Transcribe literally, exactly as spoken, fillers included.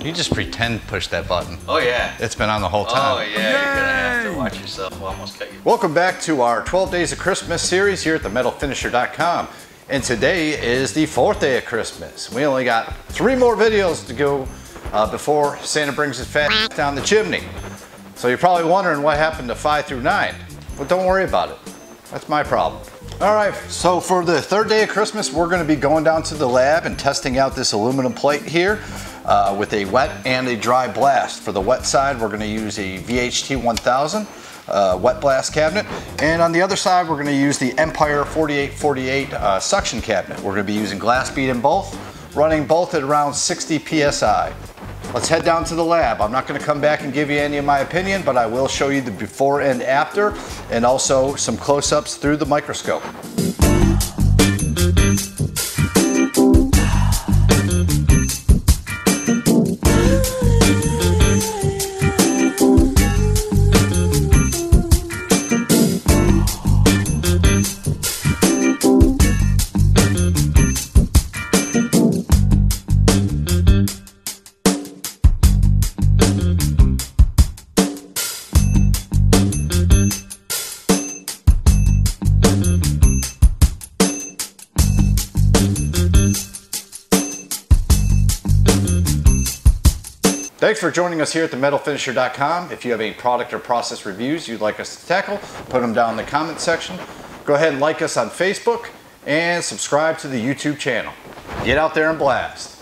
You just pretend push that button. Oh yeah. It's been on the whole time. Oh yeah, Yay! You're gonna have to watch yourself. We'll almost cut you. Welcome back to our twelve Days of Christmas series here at the metal finisher dot com. And today is the fourth day of Christmas. We only got three more videos to go uh, before Santa brings his fat down the chimney. So you're probably wondering what happened to five through nine. Well, don't worry about it. That's my problem. All right, so for the third day of Christmas, we're gonna be going down to the lab and testing out this aluminum plate here uh, with a wet and a dry blast. For the wet side, we're gonna use a V H T one thousand uh, wet blast cabinet. And on the other side, we're gonna use the Empire forty-eight forty-eight uh, suction cabinet. We're gonna be using glass bead in both, running both at around sixty P S I. Let's head down to the lab. I'm not gonna come back and give you any of my opinion, but I will show you the before and after, and also some close-ups through the microscope. Thanks for joining us here at the metal finisher dot com. If you have any product or process reviews you'd like us to tackle, put them down in the comment section. Go ahead and like us on Facebook and subscribe to the YouTube channel. Get out there and blast.